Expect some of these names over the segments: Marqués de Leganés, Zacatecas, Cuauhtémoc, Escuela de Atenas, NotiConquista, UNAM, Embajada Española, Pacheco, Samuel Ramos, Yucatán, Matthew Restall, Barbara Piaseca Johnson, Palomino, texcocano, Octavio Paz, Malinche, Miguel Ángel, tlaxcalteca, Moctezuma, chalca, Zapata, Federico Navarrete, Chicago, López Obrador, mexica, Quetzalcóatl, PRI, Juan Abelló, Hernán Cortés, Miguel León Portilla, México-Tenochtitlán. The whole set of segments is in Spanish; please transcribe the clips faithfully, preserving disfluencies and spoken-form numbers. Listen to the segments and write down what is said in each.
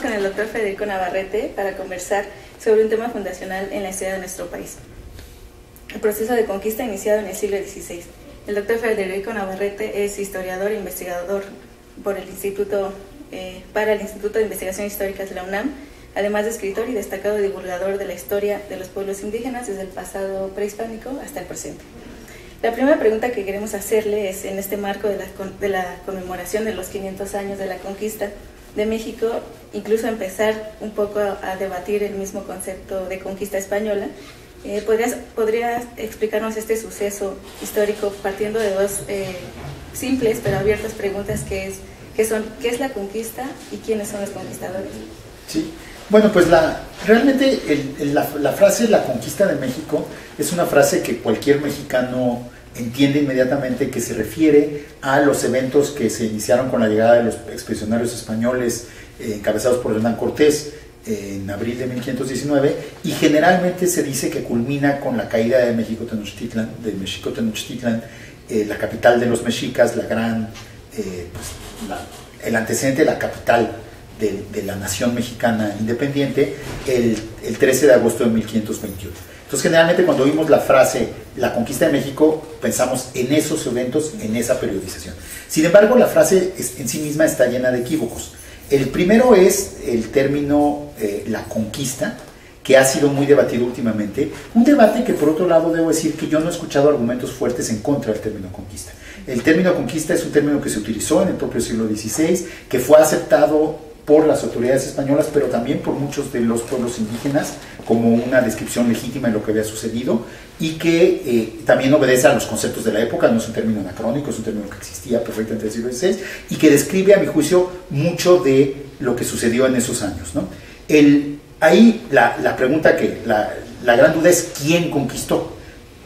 Estamos con el doctor Federico Navarrete para conversar sobre un tema fundacional en la historia de nuestro país: el proceso de conquista iniciado en el siglo dieciséis. El doctor Federico Navarrete es historiador e investigador por el Instituto, eh, para el Instituto de Investigaciones Históricas de la UNAM, además de escritor y destacado divulgador de la historia de los pueblos indígenas desde el pasado prehispánico hasta el presente. La primera pregunta que queremos hacerle es, en este marco de la, de la conmemoración de los quinientos años de la conquista de México, incluso empezar un poco a, a debatir el mismo concepto de conquista española, eh, ¿podrías, ¿podrías explicarnos este suceso histórico partiendo de dos eh, simples pero abiertas preguntas, que es, que son, ¿qué es la conquista y quiénes son los conquistadores? Sí. Bueno, pues la, realmente el, el, la, la frase la conquista de México es una frase que cualquier mexicano entiende inmediatamente, que se refiere a los eventos que se iniciaron con la llegada de los expedicionarios españoles eh, encabezados por Hernán Cortés eh, en abril de mil quinientos diecinueve, y generalmente se dice que culmina con la caída de México-Tenochtitlán, de México-Tenochtitlán, eh, la capital de los mexicas, la gran, eh, pues, la, el antecedente de la capital De, de la nación mexicana independiente, el, el trece de agosto de mil quinientos veintiuno. Entonces, generalmente cuando oímos la frase la conquista de México, pensamos en esos eventos, en esa periodización. Sin embargo, la frase es, en sí misma está llena de equívocos. El primero es el término eh, la conquista, que ha sido muy debatido últimamente, un debate que, por otro lado, debo decir que yo no he escuchado argumentos fuertes en contra del término conquista. El término conquista es un término que se utilizó en el propio siglo dieciséis, que fue aceptado por las autoridades españolas, pero también por muchos de los pueblos indígenas, como una descripción legítima de lo que había sucedido, y que eh, también obedece a los conceptos de la época. No es un término anacrónico, es un término que existía perfectamente en el siglo dieciséis, y que describe, a mi juicio, mucho de lo que sucedió en esos años, ¿no? El, ahí la, la pregunta que, la, la gran duda es quién conquistó,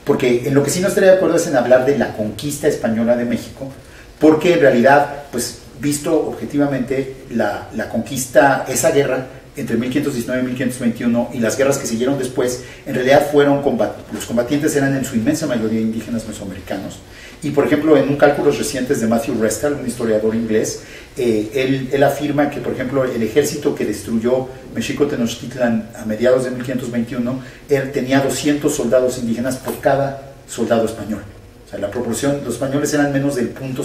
porque en lo que sí no estaría de acuerdo es en hablar de la conquista española de México, porque en realidad, pues, visto objetivamente, la, la conquista, esa guerra entre mil quinientos diecinueve y mil quinientos veintiuno y las guerras que siguieron después, en realidad fueron combat- los combatientes eran en su inmensa mayoría indígenas mesoamericanos. Y, por ejemplo, en un cálculo reciente de Matthew Restall, un historiador inglés, eh, él, él afirma que, por ejemplo, el ejército que destruyó México-Tenochtitlán a mediados de mil quinientos veintiuno, él tenía doscientos soldados indígenas por cada soldado español. O sea, la proporción, los españoles eran menos del punto,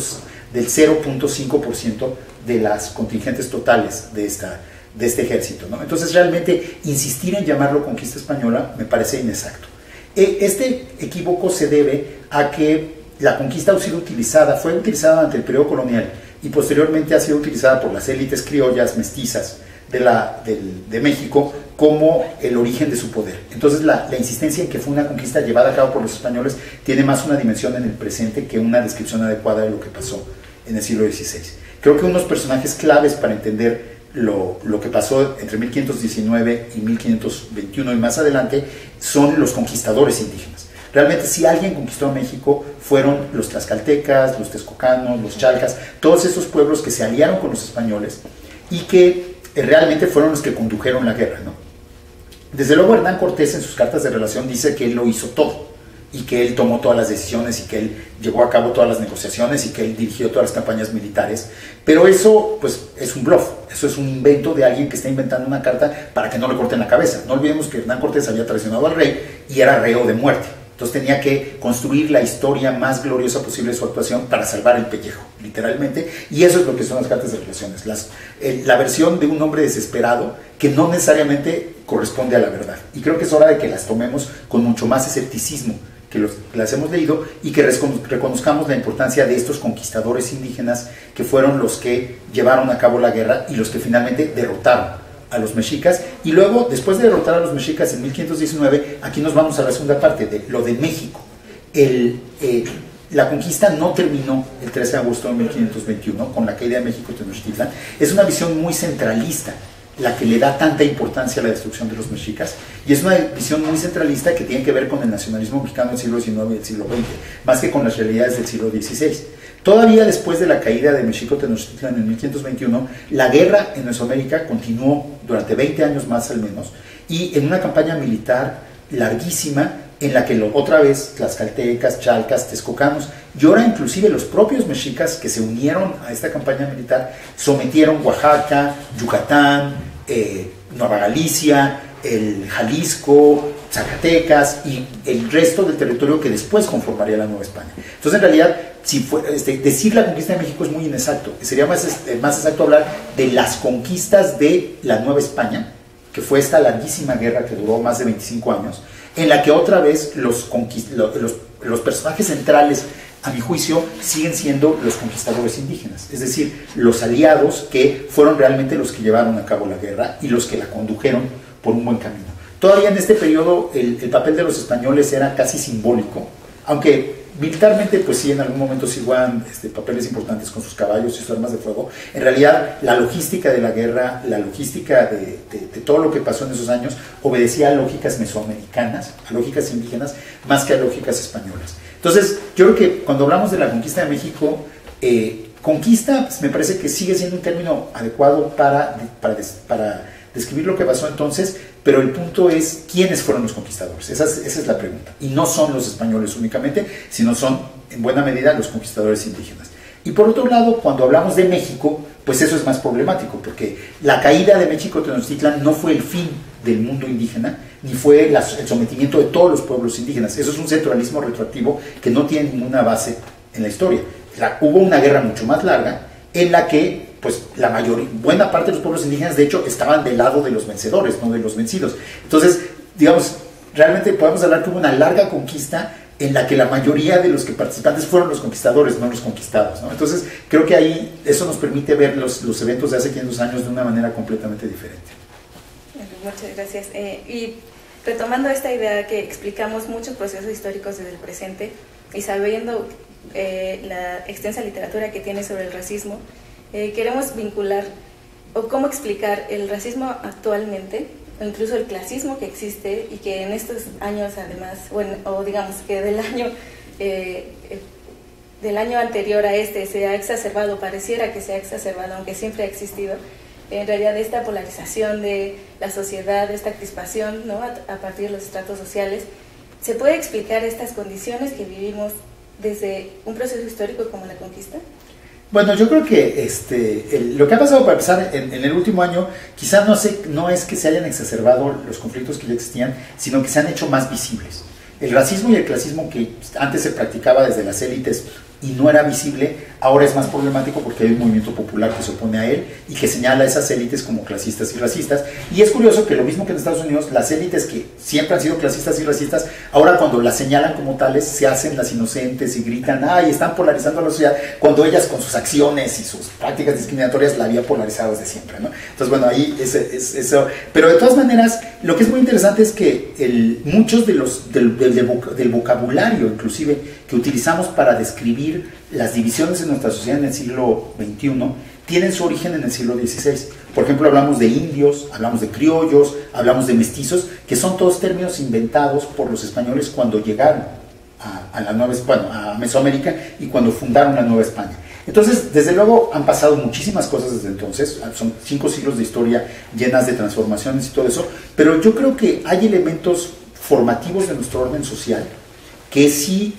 del cero punto cinco por ciento de las contingentes totales de, esta, de este ejército, ¿no? Entonces, realmente, insistir en llamarlo conquista española me parece inexacto. Este equívoco se debe a que la conquista ha sido utilizada, fue utilizada durante el periodo colonial y posteriormente ha sido utilizada por las élites criollas, mestizas, de, la, de, de México, como el origen de su poder. Entonces la, la insistencia en que fue una conquista llevada a cabo por los españoles tiene más una dimensión en el presente que una descripción adecuada de lo que pasó en el siglo dieciséis. Creo que unos personajes claves para entender lo, lo que pasó entre mil quinientos diecinueve y mil quinientos veintiuno y más adelante son los conquistadores indígenas. Realmente, si alguien conquistó a México, fueron los tlaxcaltecas, los texcocanos, los chalcas, todos esos pueblos que se aliaron con los españoles y que realmente fueron los que condujeron la guerra, ¿no? Desde luego, Hernán Cortés, en sus cartas de relación, dice que él lo hizo todo, y que él tomó todas las decisiones, y que él llevó a cabo todas las negociaciones, y que él dirigió todas las campañas militares. Pero eso, pues, es un bluff, eso es un invento de alguien que está inventando una carta para que no le corten la cabeza. No olvidemos que Hernán Cortés había traicionado al rey y era reo de muerte. Entonces tenía que construir la historia más gloriosa posible de su actuación para salvar el pellejo, literalmente. Y eso es lo que son las cartas de relaciones. Las, eh, la versión de un hombre desesperado que no necesariamente corresponde a la verdad. Y creo que es hora de que las tomemos con mucho más escepticismo que los, las hemos leído, y que reconozcamos la importancia de estos conquistadores indígenas que fueron los que llevaron a cabo la guerra y los que finalmente derrotaron a los mexicas. Y luego, después de derrotar a los mexicas en mil quinientos diecinueve, aquí nos vamos a la segunda parte, de lo de México. El, eh, la conquista no terminó el trece de agosto de mil quinientos veintiuno con la caída de México-Tenochtitlán. Es una visión muy centralista la que le da tanta importancia a la destrucción de los mexicas, y es una visión muy centralista que tiene que ver con el nacionalismo mexicano del siglo diecinueve y del siglo veinte, más que con las realidades del siglo dieciséis. Todavía después de la caída de México-Tenochtitlán en mil quinientos veintiuno, la guerra en Mesoamérica continuó durante veinte años más al menos, y en una campaña militar larguísima en la que lo, otra vez tlaxcaltecas, chalcas, texcocanos, y ahora inclusive los propios mexicas que se unieron a esta campaña militar, sometieron Oaxaca, Yucatán, eh, Nueva Galicia, el Jalisco, Zacatecas y el resto del territorio que después conformaría la Nueva España. Entonces, en realidad, si fue, este, decir la conquista de México es muy inexacto. Sería más, este, más exacto hablar de las conquistas de la Nueva España, que fue esta larguísima guerra que duró más de veinticinco años, en la que otra vez los, conquist, los, los, los personajes centrales, a mi juicio, siguen siendo los conquistadores indígenas, es decir, los aliados que fueron realmente los que llevaron a cabo la guerra y los que la condujeron por un buen camino. Todavía en este periodo el, el papel de los españoles era casi simbólico, aunque militarmente pues sí en algún momento sí jugaban este, papeles importantes con sus caballos y sus armas de fuego. En realidad la logística de la guerra, la logística de, de, de todo lo que pasó en esos años obedecía a lógicas mesoamericanas, a lógicas indígenas, más que a lógicas españolas. Entonces yo creo que cuando hablamos de la conquista de México, eh, conquista pues, me parece que sigue siendo un término adecuado para, para, para describir lo que pasó entonces, pero el punto es quiénes fueron los conquistadores. Esa es, esa es la pregunta. Y no son los españoles únicamente, sino son en buena medida los conquistadores indígenas. Y por otro lado, cuando hablamos de México, pues eso es más problemático, porque la caída de México-Tenochtitlán no fue el fin del mundo indígena, ni fue la, el sometimiento de todos los pueblos indígenas. Eso es un centralismo retroactivo que no tiene ninguna base en la historia. La, hubo una guerra mucho más larga en la que pues la mayor, buena parte de los pueblos indígenas de hecho estaban del lado de los vencedores, no de los vencidos. Entonces, digamos, realmente podemos hablar que hubo una larga conquista en la que la mayoría de los que participantes fueron los conquistadores, no los conquistados, ¿no? Entonces, creo que ahí eso nos permite ver los, los eventos de hace quinientos años de una manera completamente diferente. Muchas gracias. Eh, y retomando esta idea que explicamos muchos procesos históricos desde el presente y sabiendo eh, la extensa literatura que tiene sobre el racismo, Eh, queremos vincular o cómo explicar el racismo actualmente, o incluso el clasismo que existe y que en estos años además, bueno, o digamos que del año, eh, eh, del año anterior a este se ha exacerbado, pareciera que se ha exacerbado, aunque siempre ha existido, en realidad esta polarización de la sociedad, esta crispación, ¿no? a, a partir de los estratos sociales, ¿se puede explicar estas condiciones que vivimos desde un proceso histórico como la conquista? Bueno, yo creo que este, el, lo que ha pasado para empezar en, en el último año quizás no, se, no es que se hayan exacerbado los conflictos que ya existían, sino que se han hecho más visibles. El racismo y el clasismo que antes se practicaba desde las élites y no era visible, ahora es más problemático porque hay un movimiento popular que se opone a él y que señala a esas élites como clasistas y racistas. Y es curioso que lo mismo que en Estados Unidos, las élites que siempre han sido clasistas y racistas, ahora cuando las señalan como tales, se hacen las inocentes y gritan, ¡ay, están polarizando a la sociedad! Cuando ellas con sus acciones y sus prácticas discriminatorias la había polarizado desde siempre, ¿no? Entonces, bueno, ahí es eso. Pero de todas maneras, lo que es muy interesante es que el, muchos de los, del, del, del vocabulario, inclusive, que utilizamos para describir las divisiones en nuestra sociedad en el siglo veintiuno tienen su origen en el siglo dieciséis. Por ejemplo, hablamos de indios, hablamos de criollos, hablamos de mestizos, que son todos términos inventados por los españoles cuando llegaron a, a, la nueva, bueno, a Mesoamérica y cuando fundaron la Nueva España. Entonces, desde luego, han pasado muchísimas cosas desde entonces, son cinco siglos de historia llenas de transformaciones y todo eso, pero yo creo que hay elementos formativos de nuestro orden social que sí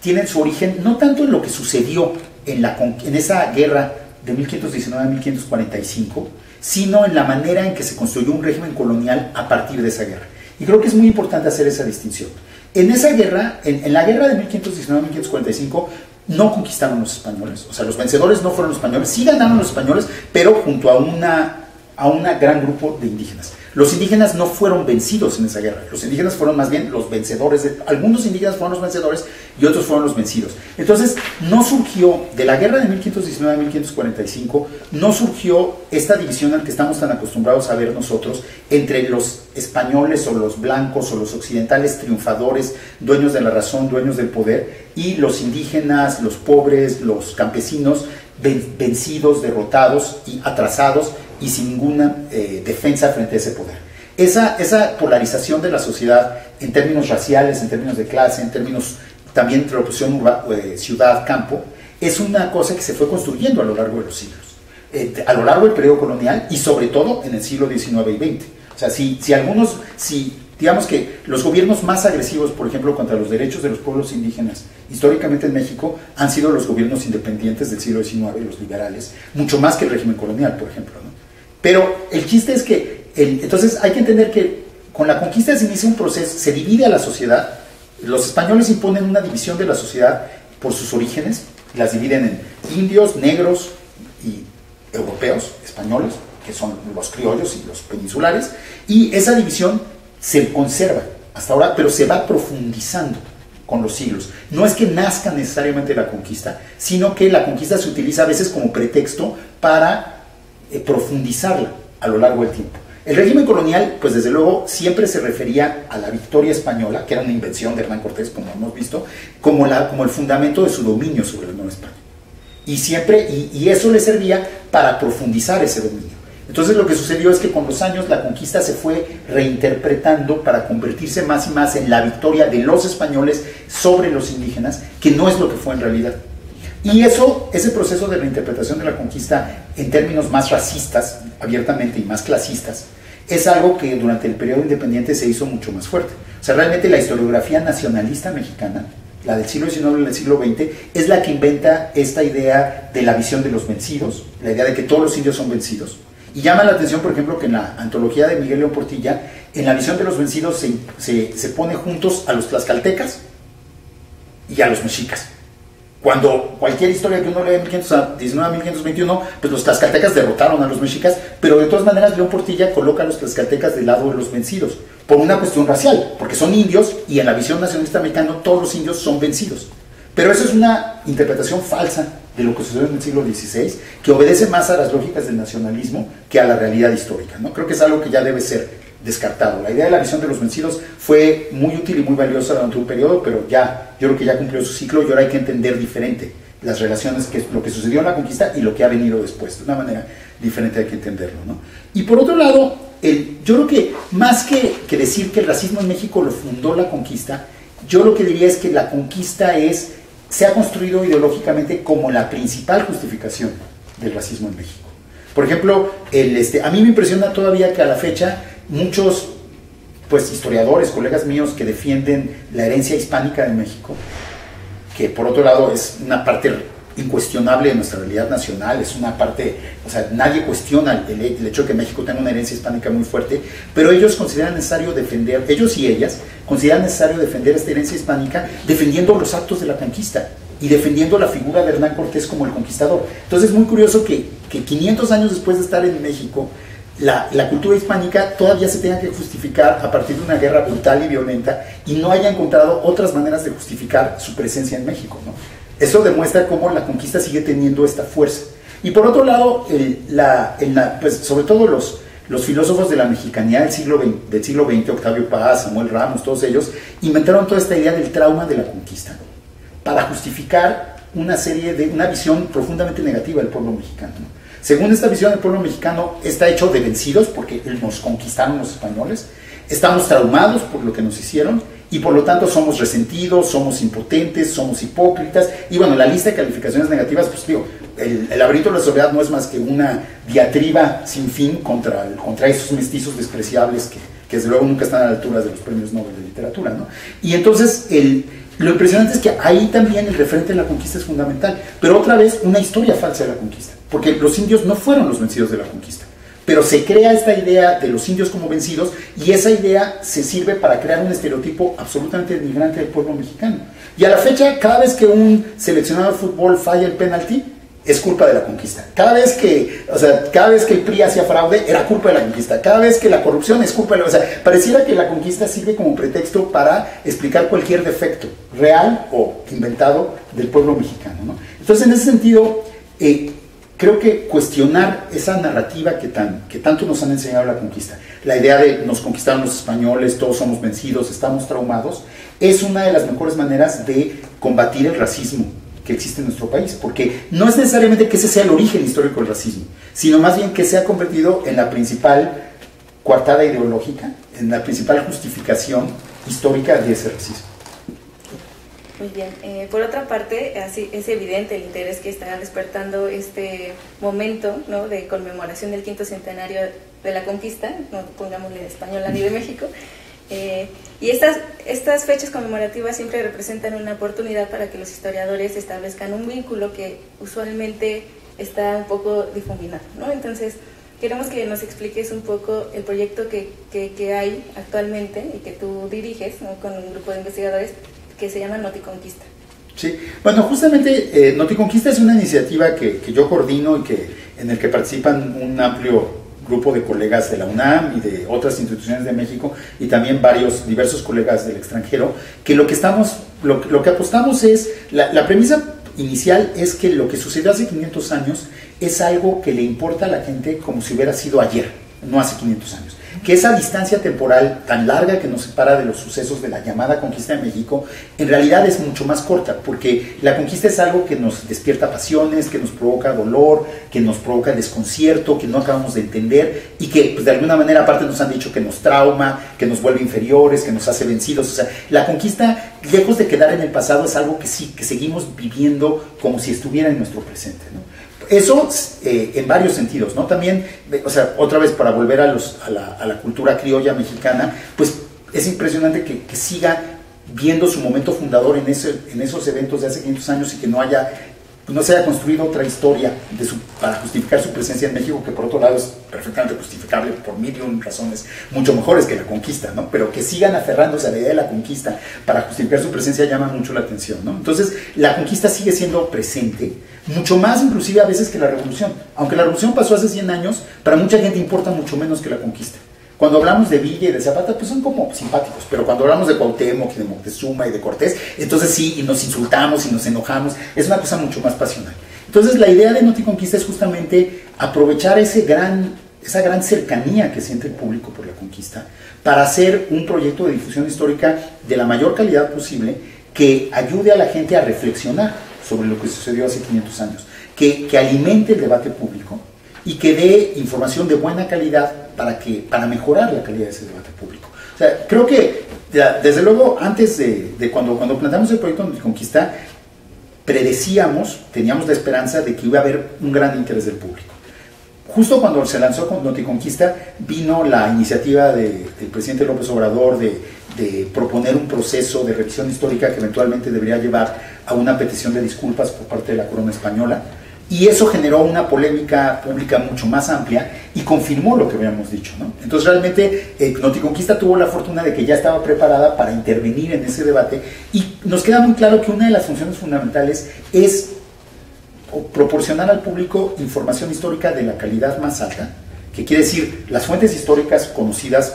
tienen su origen no tanto en lo que sucedió en, la, en esa guerra de mil quinientos diecinueve a mil quinientos cuarenta y cinco, sino en la manera en que se construyó un régimen colonial a partir de esa guerra. Y creo que es muy importante hacer esa distinción. En esa guerra, en, en la guerra de mil quinientos diecinueve a mil quinientos cuarenta y cinco, no conquistaron los españoles, o sea, los vencedores no fueron los españoles, sí ganaron los españoles, pero junto a una, a un gran grupo de indígenas. Los indígenas no fueron vencidos en esa guerra, los indígenas fueron más bien los vencedores, de, algunos indígenas fueron los vencedores y otros fueron los vencidos. Entonces, no surgió, de la guerra de mil quinientos diecinueve a mil quinientos cuarenta y cinco, no surgió esta división al que estamos tan acostumbrados a ver nosotros entre los españoles o los blancos o los occidentales triunfadores, dueños de la razón, dueños del poder, y los indígenas, los pobres, los campesinos, vencidos, derrotados y atrasados, y sin ninguna eh, defensa frente a ese poder. Esa, esa polarización de la sociedad en términos raciales, en términos de clase, en términos también de la oposición eh, ciudad-campo, es una cosa que se fue construyendo a lo largo de los siglos, eh, a lo largo del periodo colonial y sobre todo en el siglo diecinueve y veinte. O sea, si, si algunos, si digamos que los gobiernos más agresivos, por ejemplo, contra los derechos de los pueblos indígenas, históricamente en México, han sido los gobiernos independientes del siglo diecinueve, los liberales, mucho más que el régimen colonial, por ejemplo, ¿no? Pero el chiste es que El, entonces hay que entender que con la conquista se inicia un proceso, se divide a la sociedad. Los españoles imponen una división de la sociedad por sus orígenes, las dividen en indios, negros y europeos, españoles, que son los criollos y los peninsulares, y esa división se conserva hasta ahora, pero se va profundizando con los siglos. No es que nazca necesariamente la conquista, sino que la conquista se utiliza a veces como pretexto para eh, profundizarla a lo largo del tiempo. El régimen colonial, pues desde luego, siempre se refería a la victoria española, que era una invención de Hernán Cortés, como hemos visto, como, la, como el fundamento de su dominio sobre la Nueva España. Y, siempre, y, y eso le servía para profundizar ese dominio. Entonces lo que sucedió es que con los años la conquista se fue reinterpretando para convertirse más y más en la victoria de los españoles sobre los indígenas, que no es lo que fue en realidad. Y eso, ese proceso de reinterpretación de la conquista en términos más racistas, abiertamente, y más clasistas, es algo que durante el periodo independiente se hizo mucho más fuerte. O sea, realmente la historiografía nacionalista mexicana, la del siglo diecinueve y del siglo veinte, es la que inventa esta idea de la visión de los vencidos, la idea de que todos los indios son vencidos. Y llama la atención, por ejemplo, que en la antología de Miguel León Portilla, en la visión de los vencidos se, se, se pone juntos a los tlaxcaltecas y a los mexicas. Cuando cualquier historia que uno lee de mil quinientos diecinueve a mil quinientos veintiuno, pues los tlaxcaltecas derrotaron a los mexicas, pero de todas maneras León Portilla coloca a los tlaxcaltecas del lado de los vencidos, por una cuestión racial, porque son indios y en la visión nacionalista mexicana todos los indios son vencidos. Pero eso es una interpretación falsa de lo que sucedió en el siglo dieciséis, que obedece más a las lógicas del nacionalismo que a la realidad histórica, ¿no? Creo que es algo que ya debe ser descartado. La idea de la visión de los vencidos fue muy útil y muy valiosa durante un periodo, pero ya, yo creo que ya cumplió su ciclo y ahora hay que entender diferente las relaciones, que lo que sucedió en la conquista y lo que ha venido después. De una manera diferente hay que entenderlo, ¿no? Y por otro lado, el, yo creo que más que, que decir que el racismo en México lo fundó la conquista, yo lo que diría es que la conquista es, se ha construido ideológicamente como la principal justificación del racismo en México. Por ejemplo, el, este, a mí me impresiona todavía que a la fecha muchos pues, historiadores, colegas míos que defienden la herencia hispánica de México, que por otro lado es una parte incuestionable de nuestra realidad nacional, es una parte, o sea, nadie cuestiona el, el hecho de que México tenga una herencia hispánica muy fuerte, pero ellos consideran necesario defender, ellos y ellas, consideran necesario defender esta herencia hispánica defendiendo los actos de la conquista y defendiendo la figura de Hernán Cortés como el conquistador. Entonces es muy curioso que, que quinientos años después de estar en México, La, la cultura hispánica todavía se tenga que justificar a partir de una guerra brutal y violenta y no haya encontrado otras maneras de justificar su presencia en México, ¿no? Eso demuestra cómo la conquista sigue teniendo esta fuerza. Y por otro lado, el, la, el, la, pues, sobre todo los, los filósofos de la mexicanidad del siglo veinte, del siglo veinte, Octavio Paz, Samuel Ramos, todos ellos, inventaron toda esta idea del trauma de la conquista, ¿no? Para justificar una serie de, una visión profundamente negativa del pueblo mexicano, ¿no? Según esta visión, el pueblo mexicano está hecho de vencidos porque nos conquistaron los españoles, estamos traumados por lo que nos hicieron y por lo tanto somos resentidos, somos impotentes, somos hipócritas. Y bueno, la lista de calificaciones negativas, pues digo, el, el laberinto de la soledad no es más que una diatriba sin fin contra, contra esos mestizos despreciables que, que desde luego nunca están a la altura de los premios Nobel de literatura, ¿no? Y entonces el... Lo impresionante es que ahí también el referente de la conquista es fundamental, pero otra vez una historia falsa de la conquista, porque los indios no fueron los vencidos de la conquista, pero se crea esta idea de los indios como vencidos y esa idea se sirve para crear un estereotipo absolutamente denigrante del pueblo mexicano. Y a la fecha, cada vez que un seleccionado de fútbol falla el penalti, es culpa de la conquista. Cada vez que, o sea, cada vez que el P R I hacía fraude, era culpa de la conquista. Cada vez que la corrupción es culpa de la conquista. O sea, pareciera que la conquista sirve como pretexto para explicar cualquier defecto, real o inventado, del pueblo mexicano, ¿no? Entonces, en ese sentido, eh, creo que cuestionar esa narrativa que, tan, que tanto nos han enseñado la conquista, la idea de nos conquistaron los españoles, todos somos vencidos, estamos traumados, es una de las mejores maneras de combatir el racismo que existe en nuestro país, porque no es necesariamente que ese sea el origen histórico del racismo, sino más bien que se ha convertido en la principal coartada ideológica, en la principal justificación histórica de ese racismo. Muy bien, eh, por otra parte, así es evidente el interés que está despertando este momento, ¿no?, de conmemoración del quinto centenario de la conquista, no pongámosle española ni de México. Eh, y estas, estas fechas conmemorativas siempre representan una oportunidad para que los historiadores establezcan un vínculo que usualmente está un poco difuminado, ¿no? Entonces, Queremos que nos expliques un poco el proyecto que, que, que hay actualmente y que tú diriges, ¿no?, con un grupo de investigadores que se llama NotiConquista. Sí, bueno, justamente eh, NotiConquista es una iniciativa que, que yo coordino y que, en el que participan un amplio grupo de colegas de la UNAM y de otras instituciones de México y también varios, diversos colegas del extranjero, que lo que, estamos, lo, lo que apostamos es, la, la premisa inicial es que lo que sucedió hace quinientos años es algo que le importa a la gente como si hubiera sido ayer, no hace quinientos años. Que esa distancia temporal tan larga que nos separa de los sucesos de la llamada conquista de México, en realidad es mucho más corta, porque la conquista es algo que nos despierta pasiones, que nos provoca dolor, que nos provoca desconcierto, que no acabamos de entender, y que pues, de alguna manera aparte nos han dicho que nos trauma, que nos vuelve inferiores, que nos hace vencidos. O sea, la conquista, lejos de quedar en el pasado, es algo que sí, que seguimos viviendo como si estuviera en nuestro presente, ¿no? Eso eh, en varios sentidos, ¿no? También, o sea, otra vez para volver a, los, a, la, a la cultura criolla mexicana, pues es impresionante que, que siga viendo su momento fundador en, ese, en esos eventos de hace quinientos años y que no haya, no se haya construido otra historia de su, para justificar su presencia en México, que por otro lado es perfectamente justificable por mil y un razones mucho mejores que la conquista, ¿no? Pero que sigan aferrándose a la idea de la conquista para justificar su presencia llama mucho la atención, ¿no? Entonces, la conquista sigue siendo presente, mucho más inclusive a veces que la revolución. Aunque la revolución pasó hace cien años, para mucha gente importa mucho menos que la conquista. Cuando hablamos de Villa y de Zapata, pues son como simpáticos, pero cuando hablamos de Cuauhtémoc y de Moctezuma y de Cortés, entonces sí, y nos insultamos y nos enojamos, es una cosa mucho más pasional. Entonces la idea de NotiConquista es justamente aprovechar ese gran, esa gran cercanía que siente el público por la conquista para hacer un proyecto de difusión histórica de la mayor calidad posible que ayude a la gente a reflexionar sobre lo que sucedió hace quinientos años, que, que alimente el debate público y que dé información de buena calidad para, que, para mejorar la calidad de ese debate público. O sea, creo que, desde luego, antes de, de cuando, cuando planteamos el proyecto NotiConquista, predecíamos, teníamos la esperanza de que iba a haber un gran interés del público. Justo cuando se lanzó con NotiConquista, vino la iniciativa de, del presidente López Obrador de, de proponer un proceso de revisión histórica que eventualmente debería llevar a una petición de disculpas por parte de la corona española. Y eso generó una polémica pública mucho más amplia y confirmó lo que habíamos dicho, ¿no? Entonces realmente eh, NotiConquista tuvo la fortuna de que ya estaba preparada para intervenir en ese debate y nos queda muy claro que una de las funciones fundamentales es proporcionar al público información histórica de la calidad más alta, que quiere decir las fuentes históricas conocidas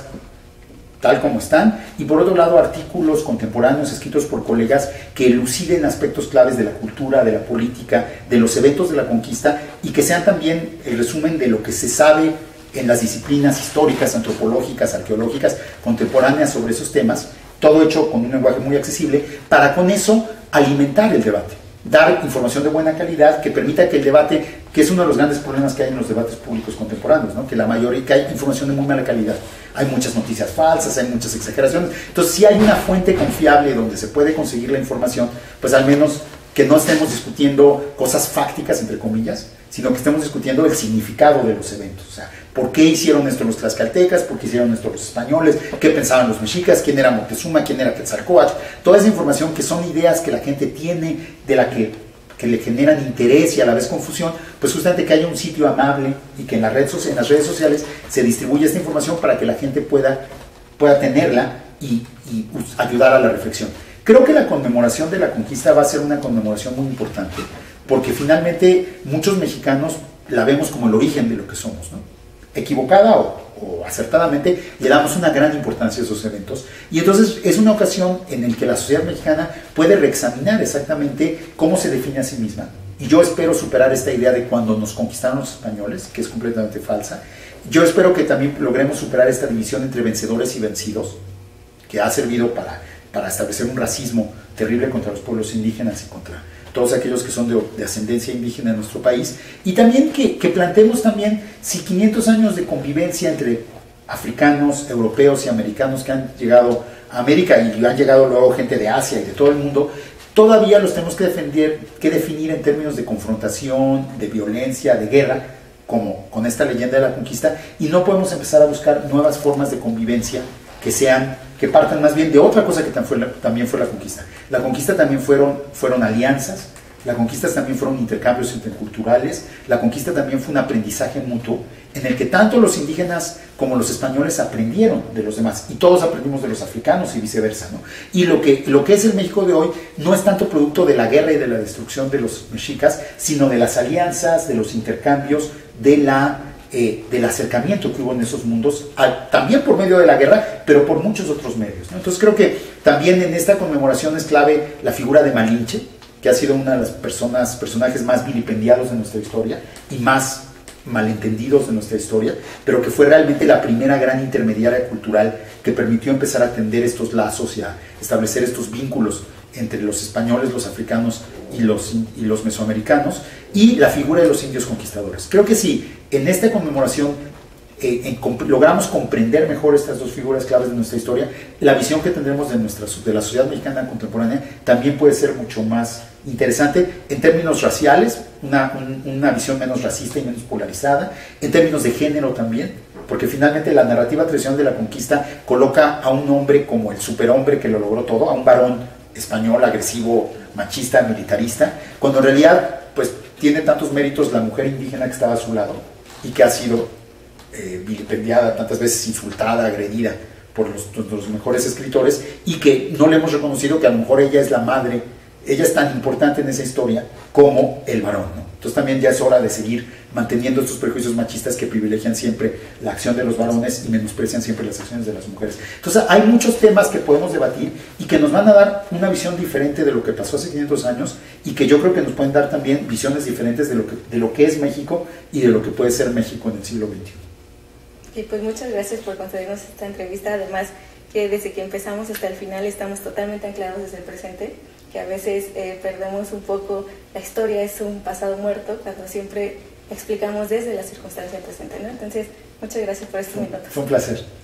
tal como están, y por otro lado artículos contemporáneos escritos por colegas que eluciden aspectos claves de la cultura, de la política, de los eventos de la conquista, y que sean también el resumen de lo que se sabe en las disciplinas históricas, antropológicas, arqueológicas, contemporáneas sobre esos temas, todo hecho con un lenguaje muy accesible, para con eso alimentar el debate, dar información de buena calidad que permita que el debate, que es uno de los grandes problemas que hay en los debates públicos contemporáneos, ¿no? Que la mayoría, que hay información de muy mala calidad. Hay muchas noticias falsas, hay muchas exageraciones. Entonces, si hay una fuente confiable donde se puede conseguir la información, pues al menos que no estemos discutiendo cosas fácticas, entre comillas, sino que estemos discutiendo el significado de los eventos. O sea, ¿por qué hicieron esto los tlaxcaltecas? ¿Por qué hicieron esto los españoles? ¿Qué pensaban los mexicas? ¿Quién era Moctezuma? ¿Quién era Quetzalcóatl? Toda esa información que son ideas que la gente tiene, de la que, que le generan interés y a la vez confusión, pues justamente que haya un sitio amable y que en las redes, en las redes sociales se distribuya esta información para que la gente pueda, pueda tenerla y, y ayudar a la reflexión. Creo que la conmemoración de la conquista va a ser una conmemoración muy importante, porque finalmente muchos mexicanos la vemos como el origen de lo que somos, ¿no? Equivocada o, o acertadamente, le damos una gran importancia a esos eventos. Y entonces es una ocasión en la que la sociedad mexicana puede reexaminar exactamente cómo se define a sí misma. Y yo espero superar esta idea de cuando nos conquistaron los españoles, que es completamente falsa. Yo espero que también logremos superar esta división entre vencedores y vencidos, que ha servido para, para establecer un racismo terrible contra los pueblos indígenas y contra todos aquellos que son de, de ascendencia indígena en nuestro país, y también que, que planteemos también si quinientos años de convivencia entre africanos, europeos y americanos que han llegado a América y han llegado luego gente de Asia y de todo el mundo, todavía los tenemos que defender, que definir en términos de confrontación, de violencia, de guerra, como con esta leyenda de la conquista, y no podemos empezar a buscar nuevas formas de convivencia que sean, que partan más bien de otra cosa que también fue la conquista. La conquista también fueron, fueron alianzas, la conquista también fueron intercambios interculturales, la conquista también fue un aprendizaje mutuo en el que tanto los indígenas como los españoles aprendieron de los demás, y todos aprendimos de los africanos y viceversa, ¿no? Y lo que, lo que es el México de hoy no es tanto producto de la guerra y de la destrucción de los mexicas, sino de las alianzas, de los intercambios, de la, eh, del acercamiento que hubo en esos mundos, al, también por medio de la guerra, pero por muchos otros medios, ¿no? Entonces creo que también en esta conmemoración es clave la figura de Malinche, que ha sido uno de los personas, personajes más vilipendiados de nuestra historia y más malentendidos de nuestra historia, pero que fue realmente la primera gran intermediaria cultural que permitió empezar a tender estos lazos y a establecer estos vínculos entre los españoles, los africanos y los, y los mesoamericanos, y la figura de los indios conquistadores. Creo que si en esta conmemoración eh, en, comp logramos comprender mejor estas dos figuras claves de nuestra historia, la visión que tendremos de, nuestra, de la sociedad mexicana contemporánea también puede ser mucho más interesante en términos raciales, una, un, una visión menos racista y menos polarizada, en términos de género también, porque finalmente la narrativa tradicional de la conquista coloca a un hombre como el superhombre que lo logró todo, a un varón español, agresivo, machista, militarista, cuando en realidad pues tiene tantos méritos la mujer indígena que estaba a su lado y que ha sido eh, vilipendiada, tantas veces insultada, agredida por los, los mejores escritores, y que no le hemos reconocido que a lo mejor ella es la madre. Ella es tan importante en esa historia como el varón, ¿no? Entonces también ya es hora de seguir manteniendo estos prejuicios machistas que privilegian siempre la acción de los varones y menosprecian siempre las acciones de las mujeres. Entonces hay muchos temas que podemos debatir y que nos van a dar una visión diferente de lo que pasó hace quinientos años, y que yo creo que nos pueden dar también visiones diferentes de lo que, de lo que es México y de lo que puede ser México en el siglo veintiuno. Y pues muchas gracias por concedernos esta entrevista, además que desde que empezamos hasta el final estamos totalmente anclados desde el presente, que a veces eh, perdemos un poco, la historia es un pasado muerto, cuando siempre explicamos desde la circunstancia presente, ¿no? Entonces, muchas gracias por este minuto. Fue un placer.